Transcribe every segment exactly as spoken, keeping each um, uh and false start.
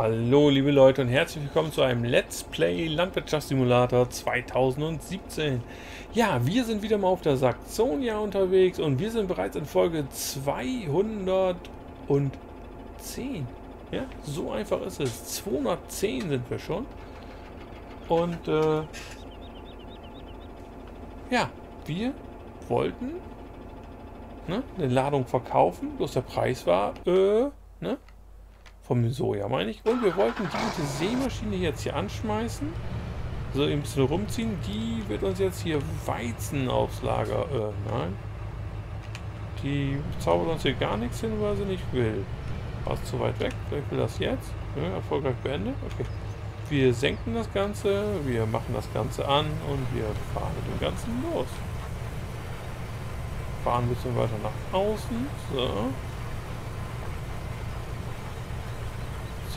Hallo liebe Leute und herzlich willkommen zu einem Let's Play Landwirtschaftssimulator zwanzig siebzehn. Ja, wir sind wieder mal auf der Saxonia unterwegs und wir sind bereits in Folge zweihundertzehn. Ja, so einfach ist es. zweihundertzehn sind wir schon. Und äh, ja, wir wollten ne, eine Ladung verkaufen, bloß der Preis war äh, ne? vom Soja, meine ich. Und wir wollten diese Sämaschine jetzt hier anschmeißen. So, also ein bisschen rumziehen. Die wird uns jetzt hier Weizen aufs Lager. Äh, nein. Die zaubert uns hier gar nichts hin, weil sie nicht will. War es zu weit weg? Vielleicht will das jetzt. Ja, erfolgreich beendet. Okay. Wir senken das Ganze. Wir machen das Ganze an. Und wir fahren mit dem Ganzen los. Fahren ein bisschen weiter nach außen. So.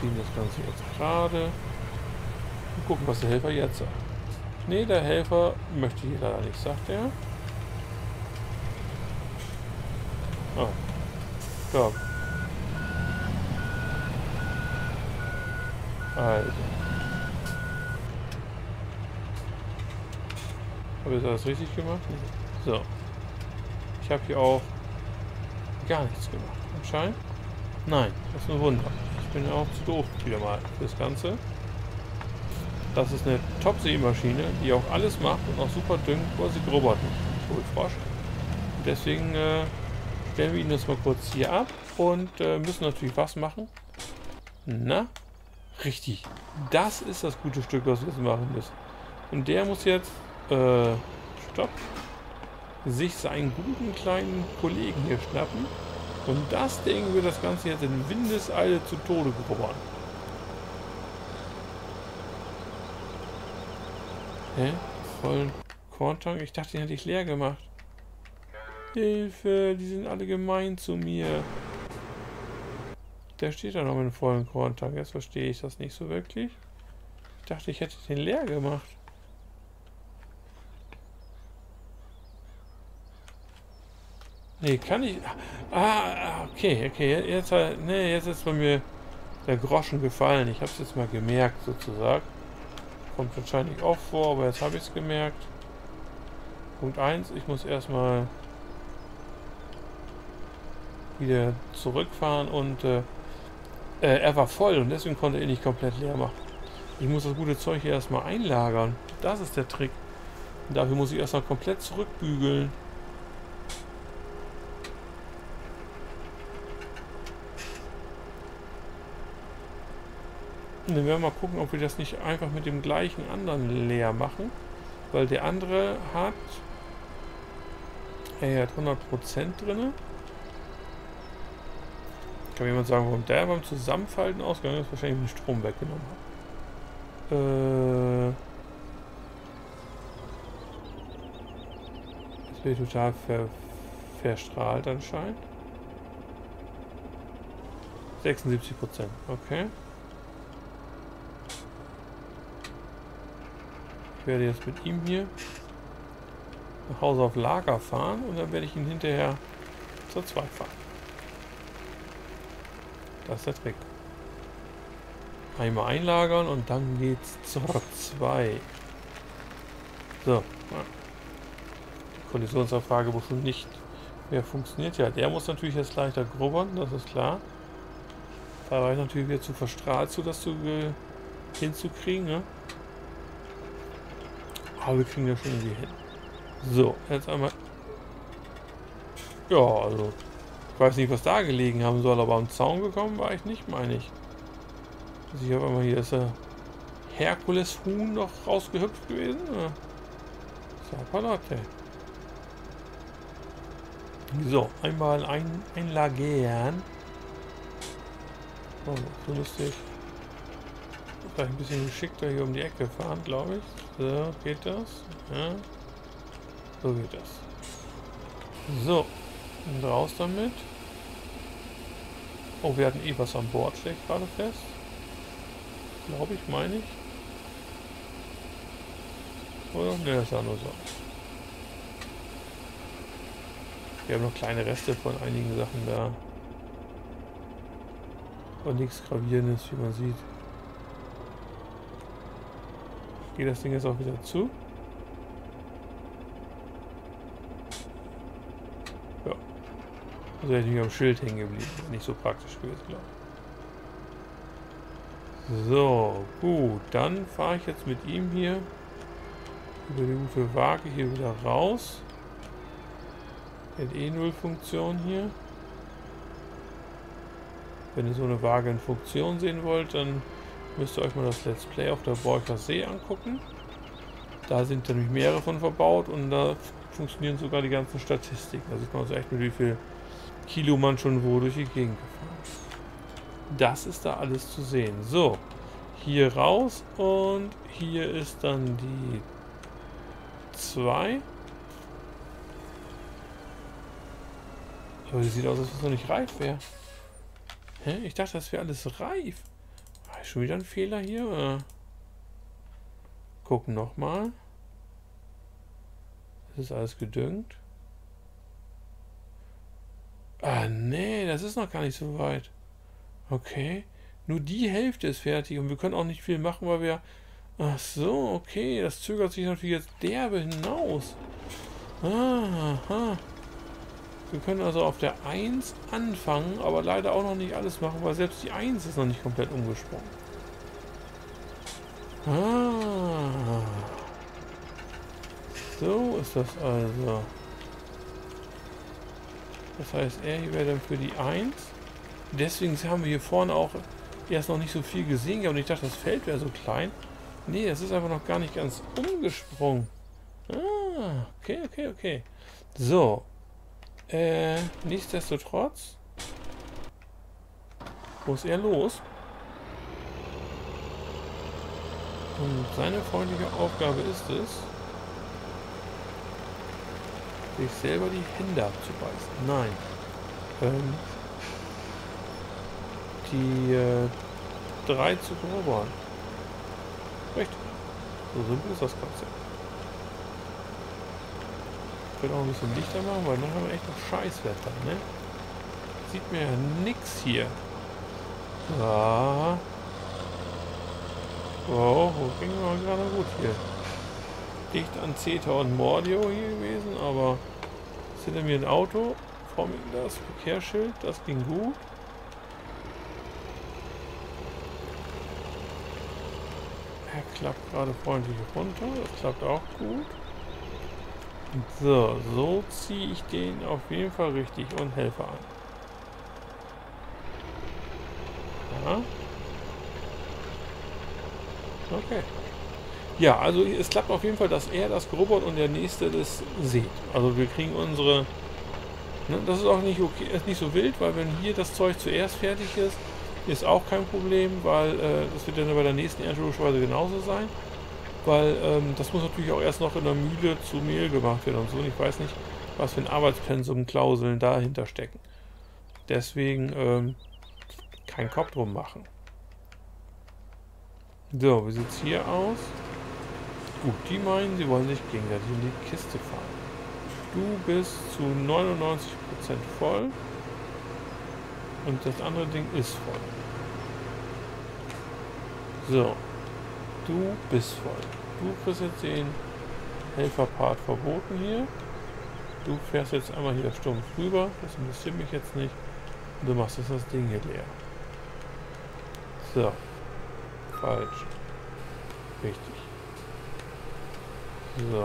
Das Ganze jetzt gerade und gucken, was der Helfer jetzt sagt. Ne, der Helfer möchte hier leider nicht, sagt er. Oh. Ja. Also. Habe ich das richtig gemacht? So. Ich habe hier auch gar nichts gemacht. Anscheinend. Nein, das ist ein Wunder. Ich bin auch zu doof wieder mal das Ganze. Das ist eine Top-See-Maschine, die auch alles macht und auch super düngt, weil sie grubbert nicht. Kohlfrosch. Deswegen äh, stellen wir ihn das mal kurz hier ab und äh, müssen natürlich was machen. Na, richtig. Das ist das gute Stück, was wir jetzt machen müssen. Und der muss jetzt, äh, stopp, sich seinen guten kleinen Kollegen hier schnappen. Und das Ding wird das Ganze jetzt in Windeseile zu Tode gebrochen. Hä? Vollen Korntank? Ich dachte, den hätte ich leer gemacht. Hilfe, die sind alle gemein zu mir. Der steht da noch mit einem vollen Korntank. Jetzt verstehe ich das nicht so wirklich. Ich dachte, ich hätte den leer gemacht. Nee, kann ich... Ah, okay, okay. Jetzt, nee, jetzt ist bei mir der Groschen gefallen. Ich habe es jetzt mal gemerkt, sozusagen. Kommt wahrscheinlich auch vor, aber jetzt habe ich es gemerkt. Punkt eins, ich muss erstmal wieder zurückfahren und äh, äh, er war voll und deswegen konnte er nicht komplett leer machen. Ich muss das gute Zeug hier erstmal einlagern. Das ist der Trick. Und dafür muss ich erstmal komplett zurückbügeln. Dann werden wir mal gucken, ob wir das nicht einfach mit dem gleichen anderen leer machen. Weil der andere hat... Er hat hundert Prozent drin. Kann mir jemand sagen, warum der beim Zusammenfalten ausgegangen ist? Wahrscheinlich den Strom weggenommen hat. Äh... Das bin ich total ver verstrahlt anscheinend. sechsundsiebzig Prozent, okay. Ich werde jetzt mit ihm hier nach Hause auf Lager fahren und dann werde ich ihn hinterher zur Zweit fahren. Das ist der Trick. Einmal einlagern und dann geht's zur Zwei. So. Die Kollisionsabfrage bestimmt nicht mehr funktioniert. Ja, der muss natürlich jetzt leichter grubbern, das ist klar. Da war ich natürlich wieder zu verstrahlt, so das zu, hinzukriegen, ne? Aber wir kriegen ja schon irgendwie hin. So, jetzt einmal... Ja, also... Ich weiß nicht, was da gelegen haben soll, aber am Zaun gekommen war ich nicht, meine ich. Also ich habe einmal hier... Ist der Herkules-Huhn noch rausgehüpft gewesen? Ja. Sapalat, ey. So, einmal ein, einlagern. Oh, so lustig. Vielleicht ein bisschen geschickter hier um die Ecke fahren, glaube ich. So, geht das? Ja. So geht das. So, und raus damit. Oh, wir hatten eh was an Bord, stelle ich gerade fest. Glaube ich, meine ich. Oder? Ne, das sah nur so. Wir haben noch kleine Reste von einigen Sachen da. Und nichts Gravierendes, wie man sieht. Ich gehe das Ding jetzt auch wieder zu. Ja. Also hätte ich mich am Schild hängen geblieben. Nicht so praktisch gewesen, glaube ich. So, gut. Dann fahre ich jetzt mit ihm hier über die gute Waage hier wieder raus. L E null Funktion hier. Wenn ihr so eine Waage in Funktion sehen wollt, dann müsst ihr euch mal das Let's Play auf der Borkower See angucken. Da sind nämlich mehrere von verbaut und da funktionieren sogar die ganzen Statistiken. Da sieht man also echt mit wie viel Kilo man schon wo durch die Gegend gefahren ist. Das ist da alles zu sehen. So, hier raus und hier ist dann die zwei. Aber die sieht aus, als ob es noch nicht reif wäre. Hä? Ich dachte, das wäre alles reif. War schon wieder ein Fehler hier? Gucken nochmal. Das ist alles gedüngt. Ah, nee, das ist noch gar nicht so weit. Okay. Nur die Hälfte ist fertig und wir können auch nicht viel machen, weil wir... Ach so, okay. Das zögert sich natürlich jetzt derbe hinaus. Aha. Wir können also auf der eins anfangen, aber leider auch noch nicht alles machen, weil selbst die eins ist noch nicht komplett umgesprungen. Ah. So ist das also. Das heißt, er hier wäre dann für die eins. Deswegen haben wir hier vorne auch erst noch nicht so viel gesehen, aber ich dachte, das Feld wäre so klein. Nee, das ist einfach noch gar nicht ganz umgesprungen. Ah, okay, okay, okay. So. Äh, nichtsdestotrotz. Wo ist er los? Und seine freundliche Aufgabe ist es, sich selber die Hände abzubeißen. Nein. Ähm, die äh, drei zu korobern. Recht. So simpel ist das Konzept. Auch ein bisschen dichter machen, weil dann haben wir echt noch Scheißwetter, ne? Sieht mir ja nix hier. Ah. Wow, ging mal gerade gut hier. Dicht an Zeta und Mordio hier gewesen, aber es hinter mir ein Auto, vor mir das Verkehrsschild, das ging gut. Er klappt gerade freundlich runter, das klappt auch gut. So, so ziehe ich den auf jeden Fall richtig und helfe an. Ja. Okay. Ja, also es klappt auf jeden Fall, dass er das grubbert und der nächste das sieht. Also wir kriegen unsere... Ne, das ist auch nicht okay, ist nicht so wild, weil wenn hier das Zeug zuerst fertig ist, ist auch kein Problem, weil äh, das wird dann bei der nächsten Ernte logischerweise genauso sein. Weil ähm, das muss natürlich auch erst noch in der Mühle zu Mehl gemacht werden und so. Und ich weiß nicht, was für ein Arbeitspensum Klauseln dahinter stecken. Deswegen ähm, keinen Kopf drum machen. So, wie sieht es hier aus? Gut, die meinen, sie wollen sich gegenseitig in die Kiste fahren. Du bist zu neunundneunzig Prozent voll. Und das andere Ding ist voll. So. Du bist voll. Du kriegst jetzt den Helferpart verboten hier. Du fährst jetzt einmal hier stumpf rüber. Das interessiert mich jetzt nicht. Und du machst jetzt das Ding hier leer. So. Falsch. Richtig. So.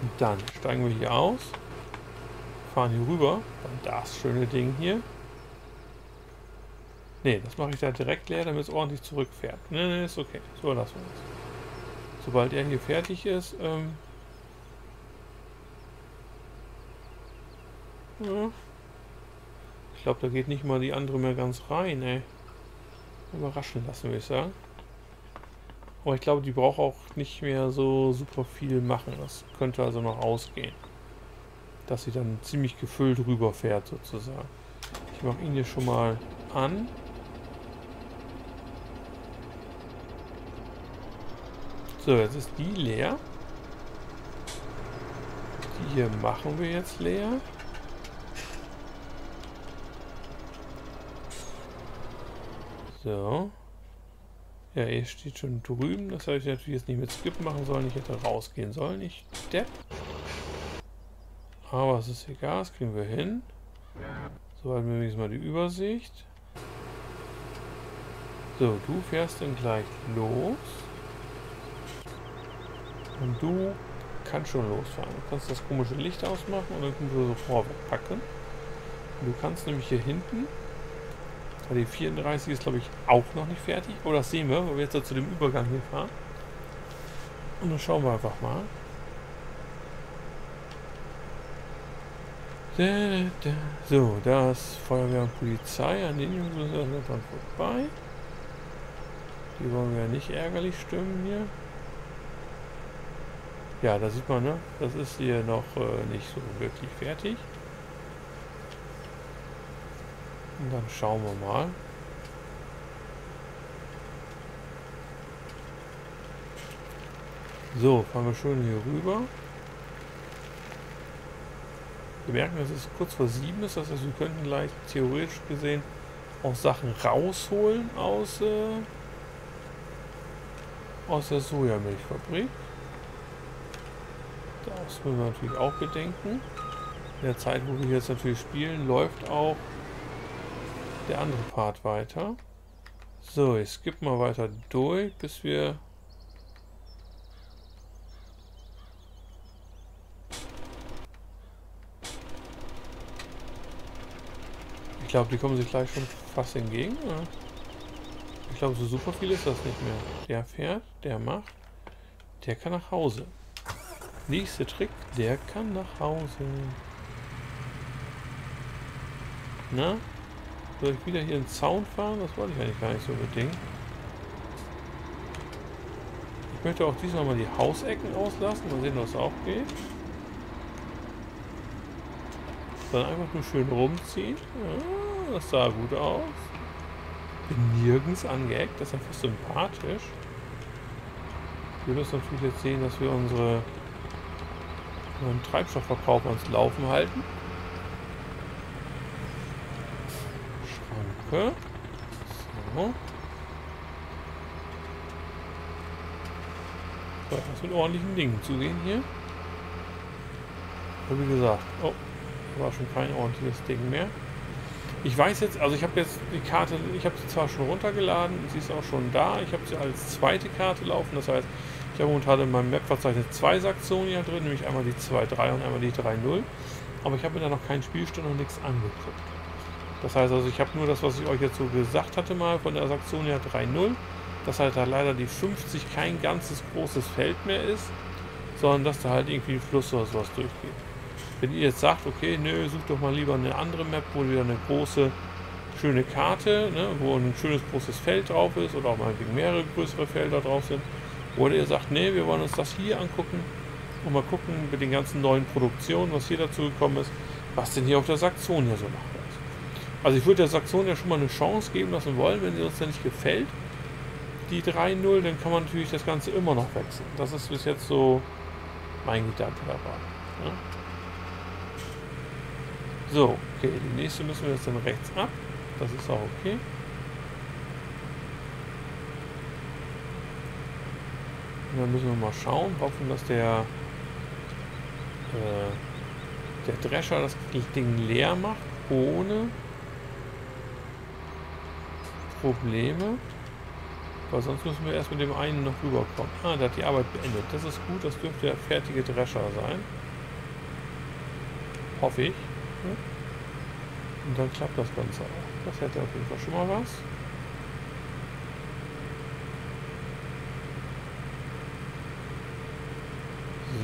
Und dann steigen wir hier aus. Fahren hier rüber. Dann das schöne Ding hier. Ne, das mache ich da direkt leer, damit es ordentlich zurückfährt. Ne, ne, ist okay. So lassen wir das. Sobald er hier fertig ist, ähm... ja. Ich glaube, da geht nicht mal die andere mehr ganz rein, ey. Überraschen lassen, würde ich sagen. Aber ich glaube, die braucht auch nicht mehr so super viel machen. Das könnte also noch ausgehen. Dass sie dann ziemlich gefüllt rüberfährt, sozusagen. Ich mache ihn hier schon mal an. So, jetzt ist die leer. Die hier machen wir jetzt leer. So. Ja, ihr steht schon drüben. Das hätte ich natürlich jetzt nicht mit Skip machen sollen. Ich hätte rausgehen sollen. Ich stepp. Aber es ist egal. Das kriegen wir hin. So halten wir wenigstens mal die Übersicht. So, du fährst dann gleich los. Und du kannst schon losfahren. Du kannst das komische Licht ausmachen und dann können wir so vorwärts packen. Und du kannst nämlich hier hinten, weil die vierunddreißig ist glaube ich auch noch nicht fertig. Oh, das sehen wir, weil wir jetzt da zu dem Übergang hier fahren. Und dann schauen wir einfach mal. So, da ist Feuerwehr und Polizei. An den Jungs müssen wir dann vorbei. Die wollen wir ja nicht ärgerlich stimmen hier. Ja, da sieht man, ne? Das ist hier noch äh, nicht so wirklich fertig. Und dann schauen wir mal. So, fahren wir schön hier rüber. Wir merken, dass es kurz vor sieben ist. Das heißt, wir könnten gleich theoretisch gesehen auch Sachen rausholen aus, äh, aus der Sojamilchfabrik. Das müssen wir natürlich auch bedenken. In der Zeit, wo wir jetzt natürlich spielen, läuft auch der andere Part weiter. So, ich skippe mal weiter durch, bis wir ich glaube, die kommen sich gleich schon fast entgegen. Oder? Ich glaube, so super viel ist das nicht mehr. Der fährt, der macht, der kann nach Hause. Nächster Trick, der kann nach Hause. Na? Soll ich wieder hier einen Zaun fahren? Das wollte ich eigentlich gar nicht so unbedingt. Ich möchte auch diesmal mal die Hausecken auslassen. Mal sehen, was auch geht. Dann einfach nur schön rumziehen. Ja, das sah gut aus. Bin nirgends angeeckt. Das ist einfach sympathisch. Ich würde das natürlich jetzt sehen, dass wir unsere einen Treibstoffverbrauch ans Laufen halten. Schranke. So. So, das mit ordentlichen Dingen zugehen hier. Und wie gesagt, oh, da war schon kein ordentliches Ding mehr. Ich weiß jetzt, also ich habe jetzt die Karte, ich habe sie zwar schon runtergeladen, sie ist auch schon da, ich habe sie als zweite Karte laufen, das heißt, ich habe momentan in meinem Map-Verzeichnis zwei Saxonia drin, nämlich einmal die zwei Punkt drei und einmal die drei Punkt null. Aber ich habe mir da noch keinen Spielstand und nichts angeguckt. Das heißt also, ich habe nur das, was ich euch jetzt so gesagt hatte mal von der Saxonia drei Punkt null, dass halt da leider die fünfzig kein ganzes großes Feld mehr ist, sondern dass da halt irgendwie ein Fluss oder sowas durchgeht. Wenn ihr jetzt sagt, okay, nö, sucht doch mal lieber eine andere Map, wo wieder eine große, schöne Karte, ne, wo ein schönes großes Feld drauf ist oder auch mal mehrere größere Felder drauf sind. Oder ihr sagt, nee, wir wollen uns das hier angucken und mal gucken mit den ganzen neuen Produktionen, was hier dazu gekommen ist, was denn hier auf der Saxonia so macht. Also ich würde der Saxonia schon mal eine Chance geben lassen wollen, wenn sie uns dann nicht gefällt, die drei Punkt null, dann kann man natürlich das Ganze immer noch wechseln. Das ist bis jetzt so mein Gedanke dabei. Ne? So, okay, die nächste müssen wir jetzt dann rechts ab. Das ist auch okay. Und dann müssen wir mal schauen, hoffen, dass der, äh, der Drescher das Ding leer macht, ohne Probleme. Weil sonst müssen wir erst mit dem einen noch rüberkommen. Ah, der hat die Arbeit beendet. Das ist gut, das dürfte der fertige Drescher sein. Hoffe ich. Und dann klappt das Ganze auch. Das hätte auf jeden Fall schon mal was.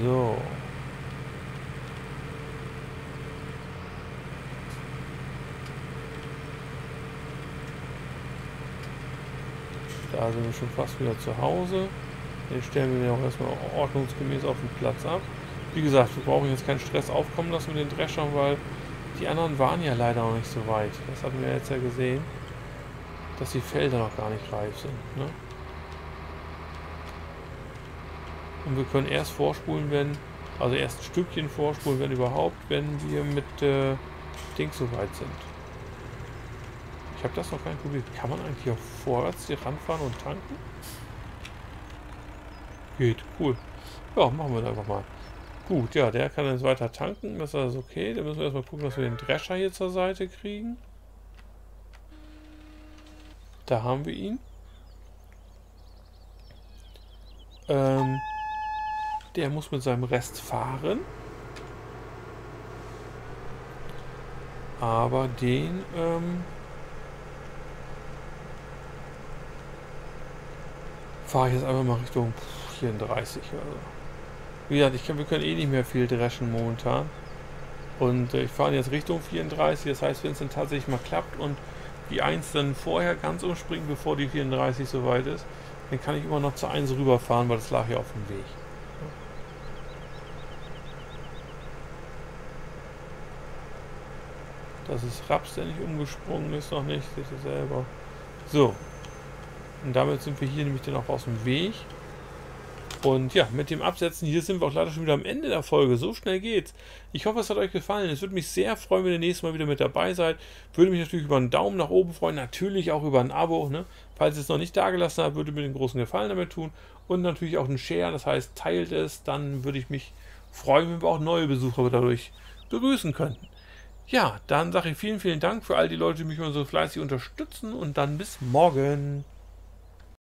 So. Da sind wir schon fast wieder zu Hause. Den stellen wir ja auch erstmal ordnungsgemäß auf den Platz ab. Wie gesagt, wir brauchen jetzt keinen Stress aufkommen lassen mit den Dreschern, weil die anderen waren ja leider noch nicht so weit. Das hatten wir jetzt ja gesehen, dass die Felder noch gar nicht reif sind. Ne? Und wir können erst vorspulen, wenn, also erst ein Stückchen vorspulen, wenn überhaupt, wenn wir mit äh, Dings so weit sind. Ich habe das noch gar nicht probiert. Kann man eigentlich auch vorwärts hier ranfahren und tanken? Geht, cool. Ja, machen wir da einfach mal. Gut, ja, der kann jetzt weiter tanken. Das ist alles okay. Da müssen wir erstmal gucken, dass wir den Drescher hier zur Seite kriegen. Da haben wir ihn. Ähm, der muss mit seinem Rest fahren. Aber den, ähm, fahre ich jetzt einfach mal Richtung vierunddreißig. Also. Wie gesagt, ich kann, wir können eh nicht mehr viel dreschen momentan. Und äh, ich fahre jetzt Richtung vierunddreißig. Das heißt, wenn es dann tatsächlich mal klappt und die eins dann vorher ganz umspringt, bevor die vierunddreißig soweit ist, dann kann ich immer noch zur eins rüberfahren, weil das lag ja auf dem Weg. Das ist Raps, der nicht umgesprungen ist, noch nicht, sich selber. So. Und damit sind wir hier nämlich dann auch aus dem Weg. Und ja, mit dem Absetzen hier sind wir auch leider schon wieder am Ende der Folge. So schnell geht's. Ich hoffe, es hat euch gefallen. Es würde mich sehr freuen, wenn ihr nächstes Mal wieder mit dabei seid. Würde mich natürlich über einen Daumen nach oben freuen. Natürlich auch über ein Abo. Ne? Falls ihr es noch nicht dagelassen habt, würde mir den großen Gefallen damit tun. Und natürlich auch einen Share. Das heißt, teilt es. Dann würde ich mich freuen, wenn wir auch neue Besucher dadurch begrüßen könnten. Ja, dann sage ich vielen, vielen Dank für all die Leute, die mich immer so fleißig unterstützen. Und dann bis morgen.